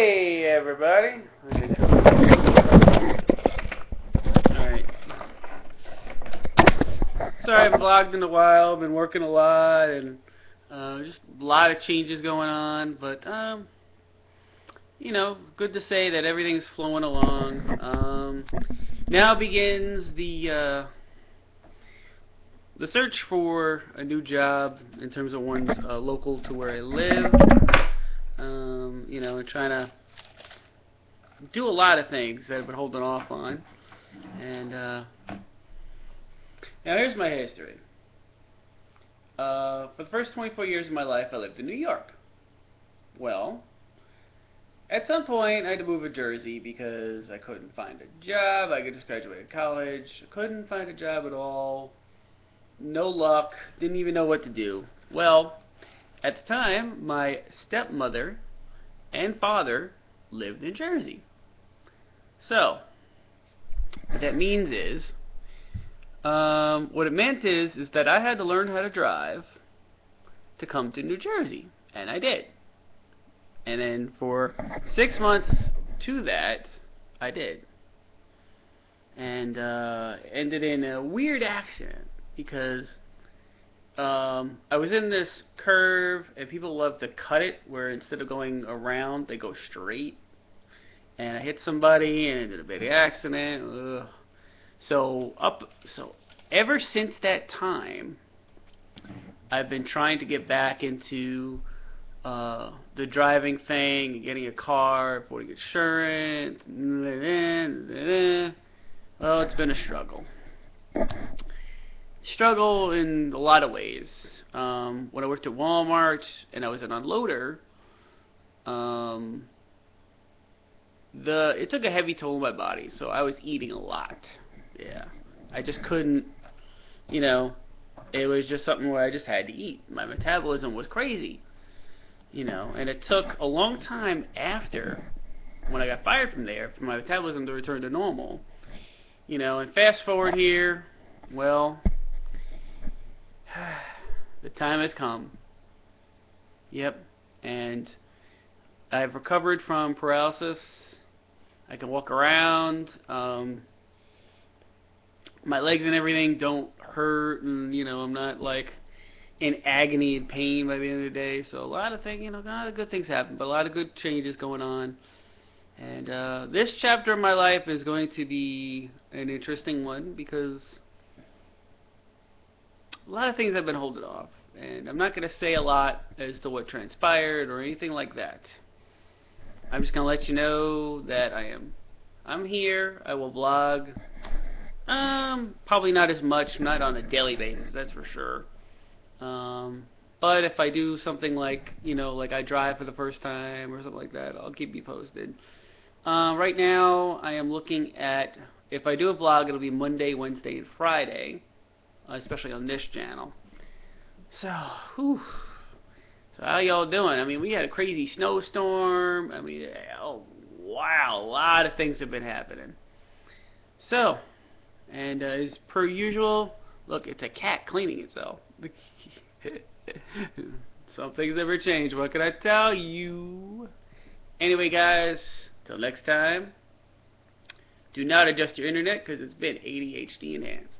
Hey everybody! Alright. Sorry I haven't vlogged in a while. I've been working a lot and just a lot of changes going on, but you know, good to say that everything's flowing along. Now begins the search for a new job in terms of one's local to where I live. You know, and trying to do a lot of things that I've been holding off on. And now here's my history. For the first 24 years of my life, I lived in New York. Well, at some point, I had to move to Jersey because I couldn't find a job. I just graduated college. Couldn't find a job at all. No luck. Didn't even know what to do. Well, at the time, my stepmother and father lived in Jersey. So, what that means is, what it meant is that I had to learn how to drive to come to New Jersey, and I did. And then for 6 months to that, I did. And ended in a weird accident because I was in this curve, and people love to cut it, where instead of going around, they go straight. And I hit somebody, and I did a big accident. Ugh. So ever since that time, I've been trying to get back into the driving thing, getting a car, putting insurance. Well, it's been a struggle. Struggle in a lot of ways. When I worked at Walmart and I was an unloader, it took a heavy toll on my body, so I was eating a lot. Yeah, I just couldn't, you know, it was just something where I just had to eat. My metabolism was crazy, you know, and it took a long time after when I got fired from there for my metabolism to return to normal, you know. And fast forward here, well, the time has come. Yep. And I've recovered from paralysis. I can walk around. My legs and everything don't hurt, and you know, I'm not like in agony and pain by the end of the day. So a lot of things, you know, a lot of good things happen, but a lot of good changes going on. And this chapter of my life is going to be an interesting one because a lot of things I've been holding off, and I'm not going to say a lot as to what transpired or anything like that. I'm just going to let you know that I'm here. I will vlog, probably not as much, not on a daily basis, that's for sure. But if I do something like, you know, like I drive for the first time or something like that, I'll keep you posted. Right now, I am looking at, if I do a vlog, it'll be Monday, Wednesday, and Friday. Especially on this channel. So, whew. So how y'all doing? I mean, we had a crazy snowstorm. I mean, oh, wow, a lot of things have been happening. So, and as per usual, look, it's a cat cleaning itself. Some things never change. What can I tell you? Anyway, guys, till next time. Do not adjust your internet because it's been ADHD enhanced.